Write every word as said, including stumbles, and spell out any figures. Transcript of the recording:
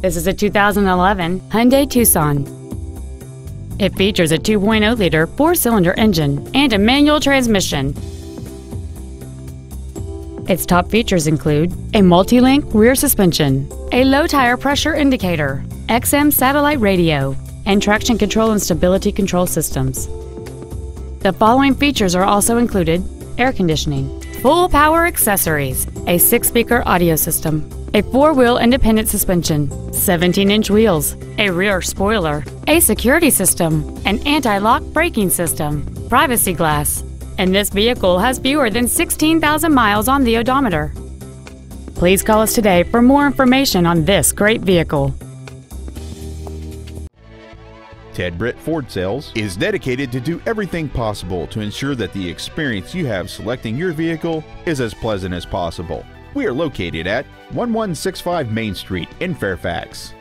This is a two thousand eleven Hyundai Tucson. It features a two point oh liter four-cylinder engine and a manual transmission. Its top features include a multi-link rear suspension, a low tire pressure indicator, X M satellite radio, and traction control and stability control systems. The following features are also included: air conditioning, full power accessories, a six-speaker audio system, a four-wheel independent suspension, seventeen inch wheels, a rear spoiler, a security system, an anti-lock braking system, privacy glass, and this vehicle has fewer than sixteen thousand miles on the odometer. Please call us today for more information on this great vehicle. Ted Britt Ford Sales is dedicated to do everything possible to ensure that the experience you have selecting your vehicle is as pleasant as possible. We are located at eleven sixty-five Main Street in Fairfax.